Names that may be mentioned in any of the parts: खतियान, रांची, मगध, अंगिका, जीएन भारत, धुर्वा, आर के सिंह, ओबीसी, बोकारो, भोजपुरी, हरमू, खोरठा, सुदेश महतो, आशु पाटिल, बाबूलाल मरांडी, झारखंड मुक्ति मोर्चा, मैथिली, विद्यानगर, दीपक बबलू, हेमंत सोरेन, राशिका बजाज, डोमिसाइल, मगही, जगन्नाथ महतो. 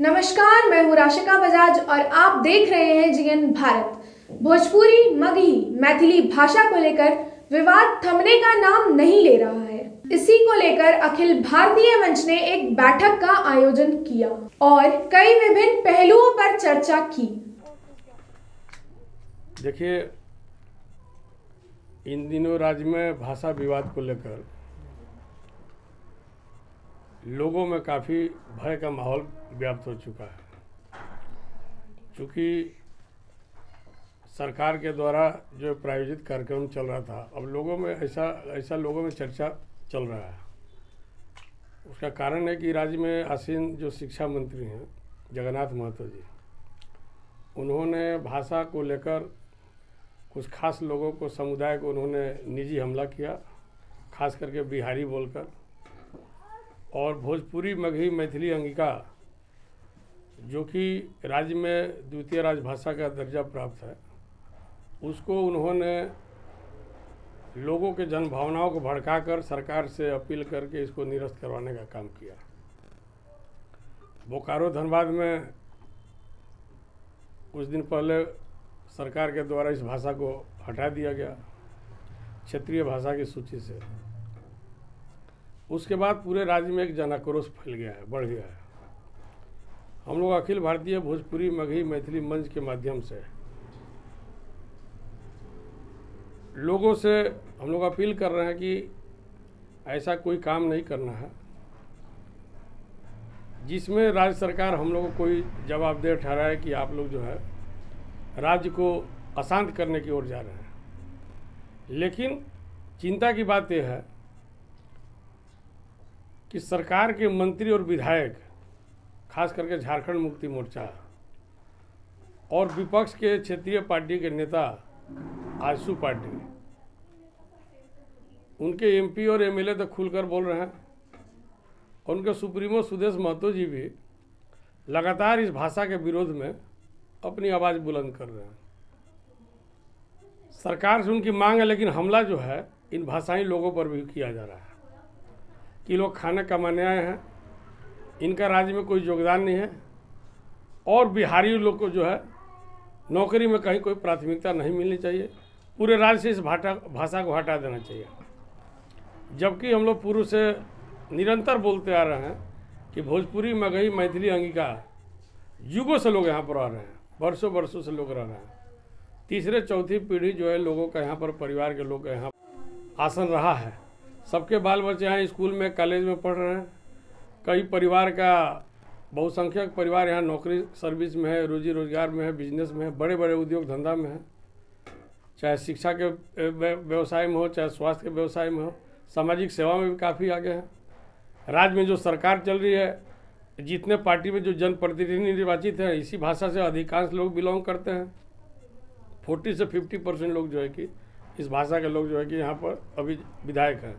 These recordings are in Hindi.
नमस्कार, मैं हूँ राशिका बजाज और आप देख रहे हैं जीएन भारत। भोजपुरी, मगही, मैथिली भाषा को लेकर विवाद थमने का नाम नहीं ले रहा है। इसी को लेकर अखिल भारतीय मंच ने एक बैठक का आयोजन किया और कई विभिन्न पहलुओं पर चर्चा की। देखिए, इन दिनों राज्य में भाषा विवाद को लेकर लोगों में काफ़ी भय का माहौल व्याप्त हो चुका है। चूँकि सरकार के द्वारा जो प्रायोजित कार्यक्रम चल रहा था, अब लोगों में ऐसा लोगों में चर्चा चल रहा है। उसका कारण है कि राज्य में आसीन जो शिक्षा मंत्री हैं जगन्नाथ महतो जी, उन्होंने भाषा को लेकर कुछ खास लोगों को, समुदाय को उन्होंने निजी हमला किया, खास करके बिहारी बोलकर, और भोजपुरी, मगही, मैथिली, अंगिका जो कि राज्य में द्वितीय राजभाषा का दर्जा प्राप्त है, उसको उन्होंने लोगों के जन भावनाओं को भड़काकर सरकार से अपील करके इसको निरस्त करवाने का काम किया। बोकारो, धनबाद में कुछ दिन पहले सरकार के द्वारा इस भाषा को हटा दिया गया क्षेत्रीय भाषा की सूची से। उसके बाद पूरे राज्य में एक जन आक्रोश फैल गया है, बढ़ गया है। हम लोग अखिल भारतीय भोजपुरी, मगही, मैथिली मंच के माध्यम से लोगों से हम लोग अपील कर रहे हैं कि ऐसा कोई काम नहीं करना है जिसमें राज्य सरकार हम लोग को कोई जवाबदेह ठहराए कि आप लोग जो है राज्य को अशांत करने की ओर जा रहे हैं। लेकिन चिंता की बात यह है कि सरकार के मंत्री और विधायक, खास करके झारखंड मुक्ति मोर्चा और विपक्ष के क्षेत्रीय पार्टी के नेता आशु पाटिल, उनके एमपी और एमएलए तो खुलकर बोल रहे हैं, और उनके सुप्रीमो सुदेश महतो जी भी लगातार इस भाषा के विरोध में अपनी आवाज़ बुलंद कर रहे हैं। सरकार से उनकी मांग है, लेकिन हमला जो है इन भाषाई लोगों पर भी किया जा रहा है कि लोग खाना कमाने आए हैं, इनका राज्य में कोई योगदान नहीं है, और बिहारी लोग को जो है नौकरी में कहीं कोई प्राथमिकता नहीं मिलनी चाहिए, पूरे राज्य से इस भाषा को हटा देना चाहिए। जबकि हम लोग पूर्व से निरंतर बोलते आ रहे हैं कि भोजपुरी, मगही, मैथिली, अंगिका युगों से लोग यहाँ पर आ रहे हैं, बरसों बरसों से लोग रह रहे हैं। तीसरे चौथी पीढ़ी जो है लोगों का यहाँ पर, परिवार के लोग का यहाँ आसन रहा है। सबके बाल बच्चे यहाँ स्कूल में, कॉलेज में पढ़ रहे हैं। कई परिवार का, बहुसंख्यक परिवार यहाँ नौकरी सर्विस में है, रोजी रोजगार में है, बिजनेस में है, बड़े बड़े उद्योग धंधा में है, चाहे शिक्षा के व्यवसाय में हो, चाहे स्वास्थ्य के व्यवसाय में हो, सामाजिक सेवा में भी काफ़ी आगे हैं। राज्य में जो सरकार चल रही है, जितने पार्टी में जो जनप्रतिनिधि निर्वाचित हैं, इसी भाषा से अधिकांश लोग बिलोंग करते हैं। 40 से 50% लोग जो है कि इस भाषा के लोग जो है कि यहाँ पर अभी विधायक हैं,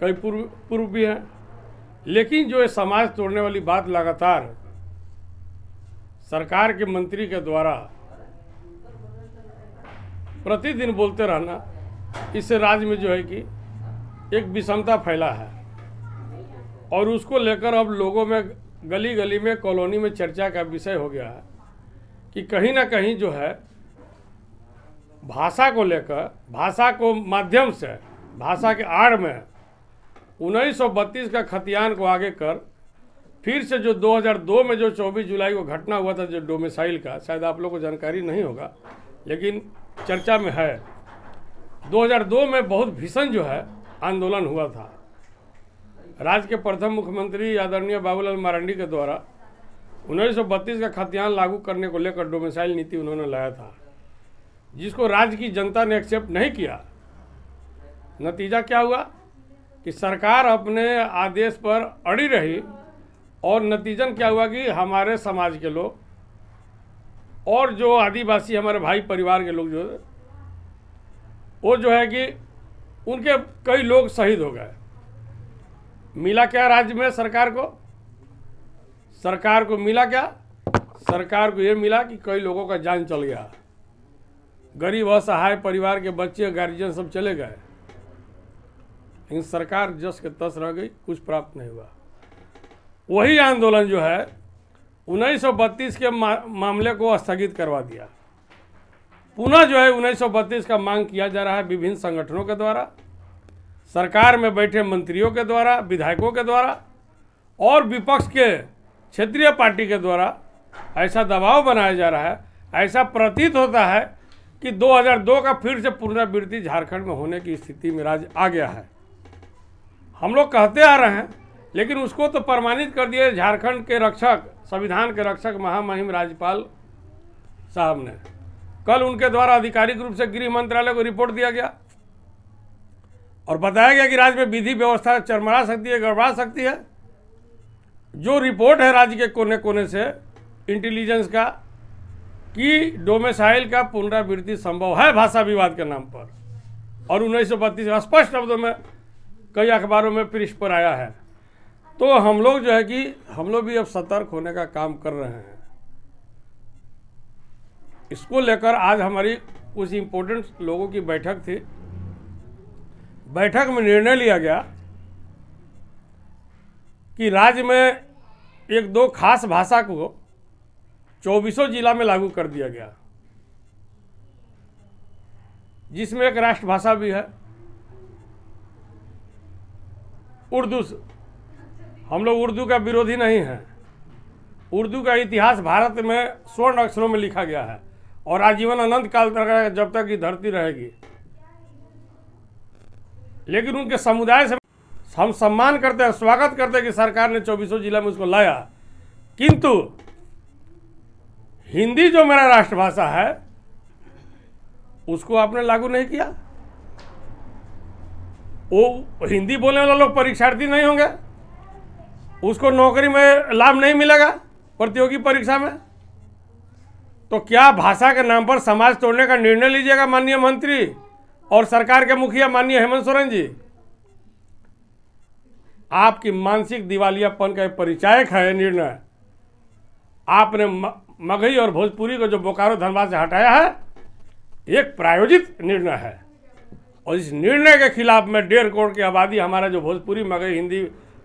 कई पूर्व भी हैं। लेकिन जो ये समाज तोड़ने वाली बात लगातार सरकार के मंत्री के द्वारा प्रतिदिन बोलते रहना, इससे राज्य में जो है कि एक विषमता फैला है, और उसको लेकर अब लोगों में, गली गली में, कॉलोनी में चर्चा का विषय हो गया है कि कहीं ना कहीं जो है भाषा को लेकर, भाषा को माध्यम से, भाषा के आड़ में 1932 का खतियान को आगे कर फिर से जो 2002 में जो 24 जुलाई को घटना हुआ था, जो डोमिसाइल का, शायद आप लोगों को जानकारी नहीं होगा लेकिन चर्चा में है। 2002 में बहुत भीषण जो है आंदोलन हुआ था। राज्य के प्रथम मुख्यमंत्री आदरणीय बाबूलाल मरांडी के द्वारा 1932 का खतियान लागू करने को लेकर डोमिसाइल नीति उन्होंने लाया था, जिसको राज्य की जनता ने एक्सेप्ट नहीं किया। नतीजा क्या हुआ कि सरकार अपने आदेश पर अड़ी रही, और नतीजन क्या हुआ कि हमारे समाज के लोग और जो आदिवासी हमारे भाई परिवार के लोग जो है वो जो है कि उनके कई लोग शहीद हो गए। मिला क्या राज्य में सरकार को? सरकार को मिला क्या? सरकार को ये मिला कि कई लोगों का जान चल गया, गरीब असहाय परिवार के बच्चे, गार्जियन सब चले गए, लेकिन सरकार जस के तस रह गई, कुछ प्राप्त नहीं हुआ। वही आंदोलन जो है 1932 के मामले को स्थगित करवा दिया। पुनः जो है 1932 का मांग किया जा रहा है विभिन्न संगठनों के द्वारा, सरकार में बैठे मंत्रियों के द्वारा, विधायकों के द्वारा और विपक्ष के क्षेत्रीय पार्टी के द्वारा ऐसा दबाव बनाया जा रहा है। ऐसा प्रतीत होता है कि 2002 का फिर से पुनरावृत्ति झारखंड में होने की स्थिति में राज्य आ गया है। हम लोग कहते आ रहे हैं लेकिन उसको तो प्रमाणित कर दिए झारखंड के रक्षक, संविधान के रक्षक महामहिम राज्यपाल साहब ने। कल उनके द्वारा आधिकारिक रूप से गृह मंत्रालय को रिपोर्ट दिया गया और बताया गया कि राज्य में विधि व्यवस्था चरमरा सकती है, गड़बड़ा सकती है। जो रिपोर्ट है राज्य के कोने कोने से इंटेलिजेंस का कि डोमेसाइल का पुनरावृत्ति संभव है भाषा विवाद के नाम पर, और 1932 स्पष्ट शब्दों में कई अखबारों में पृष्ठ पर आया है। तो हम लोग जो है कि हम लोग भी अब सतर्क होने का काम कर रहे हैं। इसको लेकर आज हमारी कुछ इम्पोर्टेंट लोगों की बैठक थी। बैठक में निर्णय लिया गया कि राज्य में एक दो खास भाषा को 24 जिला में लागू कर दिया गया, जिसमें एक राष्ट्रभाषा भी है उर्दू। हम लोग उर्दू का विरोधी नहीं है। उर्दू का इतिहास भारत में स्वर्ण अक्षरों में लिखा गया है और आजीवन अनंत काल तक, जब तक ये धरती रहेगी। लेकिन उनके समुदाय से हम सम्मान करते हैं, स्वागत करते हैं कि सरकार ने 24 जिला में उसको लाया, किंतु हिंदी जो मेरा राष्ट्रभाषा है उसको आपने लागू नहीं किया। वो हिंदी बोलने वाले लोग परीक्षार्थी नहीं होंगे, उसको नौकरी में लाभ नहीं मिलेगा प्रतियोगी परीक्षा में। तो क्या भाषा के नाम पर समाज तोड़ने का निर्णय लीजिएगा माननीय मंत्री और सरकार के मुखिया माननीय हेमंत सोरेन जी? आपकी मानसिक दिवालियापन का परिचायक है निर्णय। आपने मगही और भोजपुरी को जो बोकारो धनबाद से हटाया है, एक प्रायोजित निर्णय है। और इस निर्णय के खिलाफ मैं 1.5 करोड़ की आबादी, हमारा जो भोजपुरी, मगही, हिंदी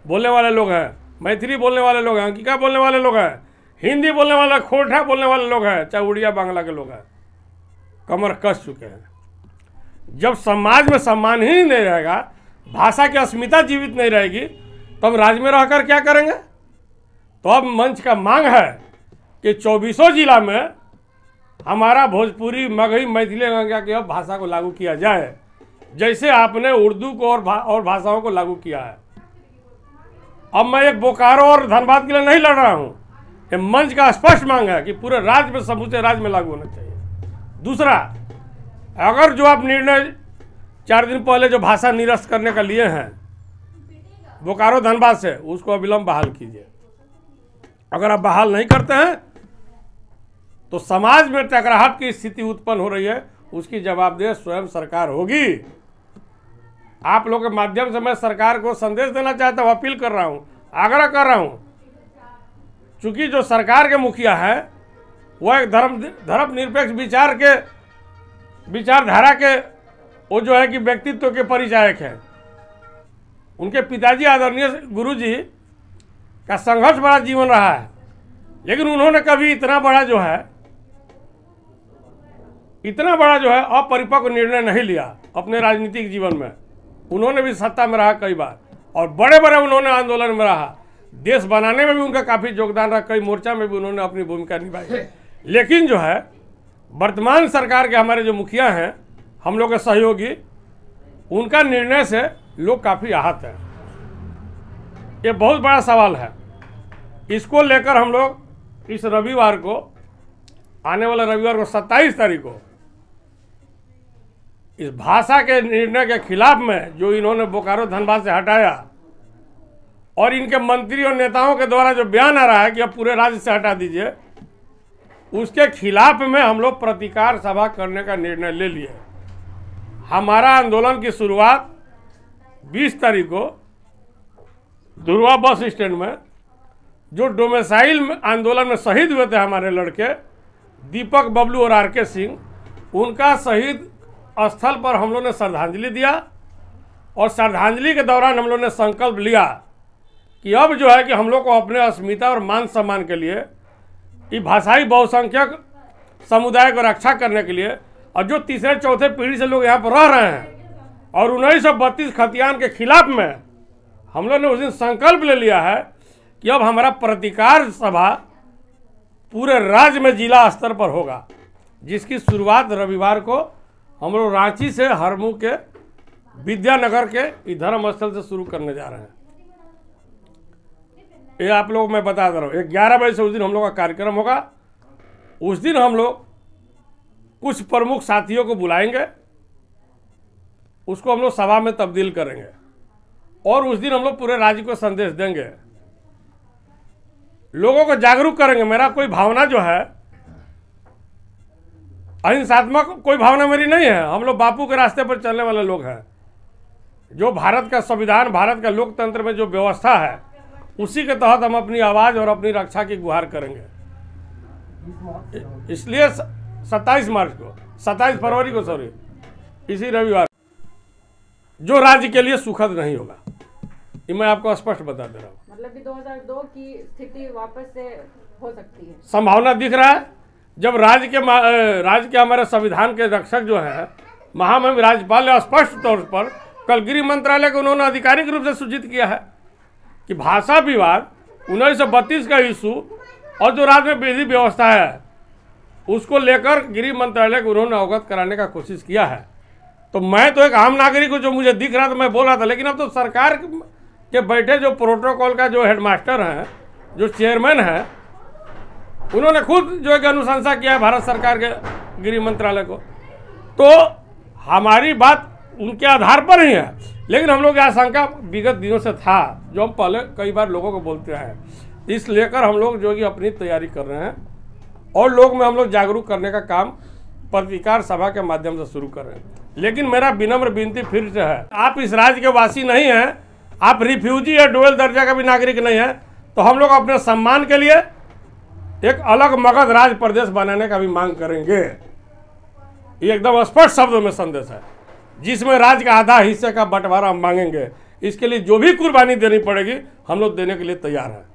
बोलने वाले लोग हैं, मैथिली बोलने वाले लोग हैं, अंकिका बोलने वाले लोग हैं, हिंदी बोलने वाला, खोरठा बोलने वाले लोग हैं, चाहे उड़िया बांग्ला के लोग हैं, कमर कस चुके हैं। जब समाज में सम्मान ही नहीं रहेगा, भाषा की अस्मिता जीवित नहीं रहेगी, तो हम राज्य में रहकर क्या करेंगे? तो अब मंच का मांग है कि 24 जिला में हमारा भोजपुरी, मगही, मैथिली, अंकिका की अब भाषा को लागू किया जाए, जैसे आपने उर्दू को और भाषाओं को लागू किया है। अब मैं एक बोकारो और धनबाद के लिए नहीं लड़ रहा हूं, ये मंच का स्पष्ट मांग है कि पूरे राज्य में, समूचे राज्य में लागू होना चाहिए। दूसरा, अगर जो आप निर्णय 4 दिन पहले जो भाषा निरस्त करने का लिए हैं बोकारो धनबाद से, उसको अविलंब बहाल कीजिए। अगर आप बहाल नहीं करते हैं तो समाज में टकराहट की स्थिति उत्पन्न हो रही है, उसकी जवाबदेही स्वयं सरकार होगी। आप लोगों के माध्यम से मैं सरकार को संदेश देना चाहता हूँ, अपील कर रहा हूँ, आग्रह कर रहा हूँ। चूँकि जो सरकार के मुखिया है वह एक धर्मनिरपेक्ष विचारधारा के वो जो है कि व्यक्तित्व के परिचायक हैं। उनके पिताजी आदरणीय गुरुजी का संघर्ष बड़ा जीवन रहा है, लेकिन उन्होंने कभी इतना बड़ा जो है अपरिपक्व निर्णय नहीं लिया अपने राजनीतिक जीवन में। उन्होंने भी सत्ता में रहा कई बार और बड़े बड़े उन्होंने आंदोलन में रहा, देश बनाने में भी उनका काफ़ी योगदान रहा, कई मोर्चा में भी उन्होंने अपनी भूमिका निभाई। लेकिन जो है वर्तमान सरकार के हमारे जो मुखिया हैं, हम लोग के सहयोगी, उनका निर्णय से लोग काफ़ी आहत हैं। ये बहुत बड़ा सवाल है। इसको लेकर हम लोग इस रविवार को, आने वाले रविवार को 27 तारीख को, इस भाषा के निर्णय के खिलाफ में जो इन्होंने बोकारो धनबाद से हटाया और इनके मंत्री और नेताओं के द्वारा जो बयान आ रहा है कि अब पूरे राज्य से हटा दीजिए, उसके खिलाफ में हम लोग प्रतिकार सभा करने का निर्णय ले लिए। हमारा आंदोलन की शुरुआत 20 तारीख को धुर्वा बस स्टैंड में जो डोमेसाइल आंदोलन में शहीद हुए थे हमारे लड़के दीपक बबलू और आर के सिंह, उनका शहीद स्थल पर हम लोग ने श्रद्धांजलि दिया और श्रद्धांजलि के दौरान हम लोग ने संकल्प लिया कि अब जो है कि हम लोग को अपने अस्मिता और मान सम्मान के लिए ये भाषाई बहुसंख्यक समुदाय को रक्षा करने के लिए, और जो तीसरे चौथे पीढ़ी से लोग यहाँ पर रह रहे हैं, और 1932 खतियान के खिलाफ में हम लोग ने उस दिन संकल्प ले लिया है कि अब हमारा प्रतिकार सभा पूरे राज्य में जिला स्तर पर होगा, जिसकी शुरुआत रविवार को हम लोग रांची से हरमू के विद्यानगर के धर्म स्थल से शुरू करने जा रहे हैं। ये आप लोग मैं बता दे रहा हूँ। 11 बजे से उस दिन हम लोग का कार्यक्रम होगा। उस दिन हम लोग कुछ प्रमुख साथियों को बुलाएंगे, उसको हम लोग सभा में तब्दील करेंगे, और उस दिन हम लोग पूरे राज्य को संदेश देंगे, लोगों को जागरूक करेंगे। मेरा कोई भावना जो है अहिंसात्मक कोई भावना मेरी नहीं है। हम लोग बापू के रास्ते पर चलने वाले लोग हैं। जो भारत का संविधान, भारत का लोकतंत्र में जो व्यवस्था है, उसी के तहत हम अपनी आवाज़ और अपनी रक्षा की गुहार करेंगे। इसलिए 27 फरवरी को इसी रविवार, जो राज्य के लिए सुखद नहीं होगा, ये मैं आपको स्पष्ट बता दे रहा हूँ। मतलब कि 2002 की स्थिति वापस से हो सकती है, संभावना दिख रहा है। जब राज्य के हमारे संविधान के रक्षक जो हैं महामहिम राज्यपाल ने स्पष्ट तौर पर कल गृह मंत्रालय को उन्होंने आधिकारिक रूप से सूचित किया है कि भाषा विवाद 1932 का इशू और जो राज्य में विधि व्यवस्था है, उसको लेकर गृह मंत्रालय को उन्होंने अवगत कराने का कोशिश किया है। तो मैं तो एक आम नागरिक को जो मुझे दिख रहा था मैं बोल रहा था, लेकिन अब तो सरकार के बैठे जो प्रोटोकॉल का जो हेडमास्टर हैं, जो चेयरमैन हैं, उन्होंने खुद जो एक अनुशंसा किया है भारत सरकार के गृह मंत्रालय को, तो हमारी बात उनके आधार पर ही है। लेकिन हम लोग यह आशंका विगत दिनों से था, जो हम पहले कई बार लोगों को बोलते आए हैं। इस लेकर हम लोग जो कि अपनी तैयारी कर रहे हैं, और लोग में हम लोग जागरूक करने का काम प्रतिकार सभा के माध्यम से शुरू कर रहे हैं। लेकिन मेरा विनम्र विनती फिर से है, आप इस राज्य के वासी नहीं हैं, आप रिफ्यूजी या डुअल दर्जा का भी नागरिक नहीं है, तो हम लोग अपने सम्मान के लिए एक अलग मगध राज्य प्रदेश बनाने का भी मांग करेंगे। ये एकदम स्पष्ट शब्दों में संदेश है, जिसमें राज्य का आधा हिस्से का बंटवारा हम मांगेंगे। इसके लिए जो भी कुर्बानी देनी पड़ेगी हम लोग देने के लिए तैयार हैं,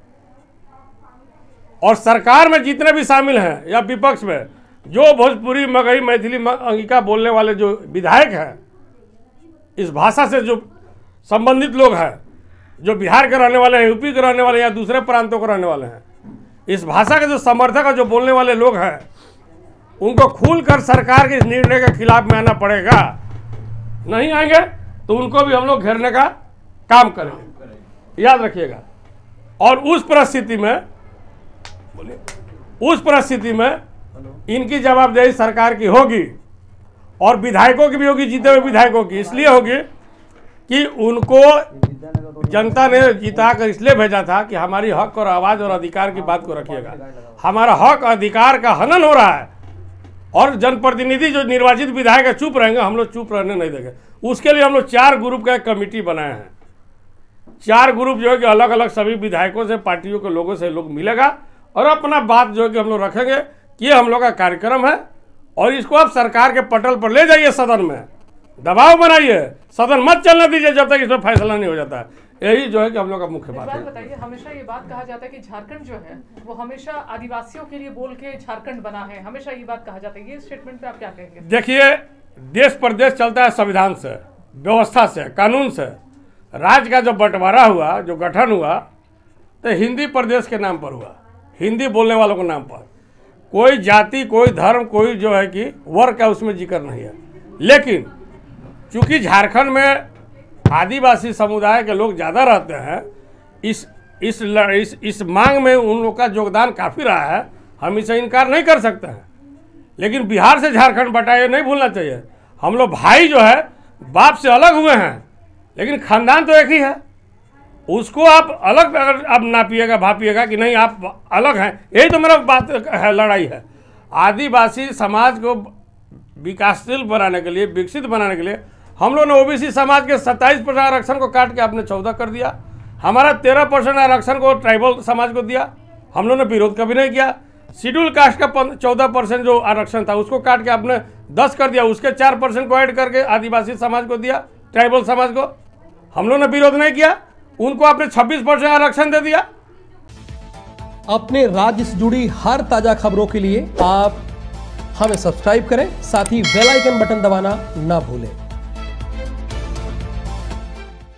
और सरकार में जितने भी शामिल हैं या विपक्ष में जो भोजपुरी, मगही, मैथिली, अंगिका बोलने वाले जो विधायक हैं, इस भाषा से जो संबंधित लोग हैं, जो बिहार के रहने वाले हैं, यूपी के रहने वाले हैं, या दूसरे प्रांतों के रहने वाले हैं, इस भाषा के जो समर्थक और जो बोलने वाले लोग हैं, उनको खुलकर सरकार के इस निर्णय के खिलाफ में आना पड़ेगा। नहीं आएंगे तो उनको भी हम लोग घेरने का काम करेंगे, याद रखिएगा। और उस परिस्थिति में इनकी जवाबदेही सरकार की होगी, और विधायकों की भी होगी, जीते हुए विधायकों की। इसलिए होगी कि उनको जनता ने जिता कर इसलिए भेजा था कि हमारी हक और आवाज़ और अधिकार की बात को रखिएगा। हमारा हक अधिकार का हनन हो रहा है, और जनप्रतिनिधि जो निर्वाचित विधायक है चुप रहेंगे, हम लोग चुप रहने नहीं देंगे। उसके लिए हम लोग 4 ग्रुप का कमेटी बनाए हैं। 4 ग्रुप जो है कि अलग अलग सभी विधायकों से, पार्टियों के लोगों से लोग मिलेगा, और अपना बात जो है कि हम लोग रखेंगे कि ये हम लोग का कार्यक्रम है, और इसको आप सरकार के पटल पर ले जाइए, सदन में दबाव बनाइए, सदन मत चलने दीजिए जब तक इसमें फैसला नहीं हो जाता है। यही जो है कि हम लोग का मुख्य बात है। बताइए, हमेशा ये बात कहा जाता है कि झारखंड जो है वो हमेशा आदिवासियों के लिए बोल के झारखंड बना है, हमेशा ये बात कहा जाता है। ये स्टेटमेंट पे आप क्या कहेंगे? देखिए, देश प्रदेश चलता है संविधान से, व्यवस्था से, कानून से। राज्य का जो बंटवारा हुआ, जो गठन हुआ, तो हिंदी प्रदेश के नाम पर हुआ, हिंदी बोलने वालों के नाम पर। कोई जाति, कोई धर्म, कोई जो है कि वर्ग है, उसमें जिक्र नहीं है। लेकिन चूँकि झारखंड में आदिवासी समुदाय के लोग ज़्यादा रहते हैं, इस मांग में उन लोग का योगदान काफ़ी रहा है, हम इसे इनकार नहीं कर सकते हैं। लेकिन बिहार से झारखंड बटा, ये नहीं भूलना चाहिए। हम लोग भाई जो है बाप से अलग हुए हैं, लेकिन खानदान तो एक ही है। उसको आप अलग अगर आप नापिएगा, भापिएगा कि नहीं आप अलग हैं, यही तो मेरा बात है, लड़ाई है। आदिवासी समाज को विकासशील बनाने के लिए, विकसित बनाने के लिए हम लोगों ने ओबीसी समाज के 27% आरक्षण को काट के आपने 14 कर दिया। हमारा 13% आरक्षण को ट्राइबल समाज को दिया, हम लोगों ने विरोध कभी नहीं किया। शेड्यूल कास्ट का 14% जो आरक्षण था उसको काट के आपने 10 कर दिया, उसके 4% को ऐड करके आदिवासी समाज को दिया, ट्राइबल समाज को, हम लोगों ने विरोध नहीं किया। उनको आपने 26% आरक्षण दे दिया। अपने राज्य से जुड़ी हर ताजा खबरों के लिए आप हमें सब्सक्राइब करें, साथ ही बेल आइकन बटन दबाना ना भूलें।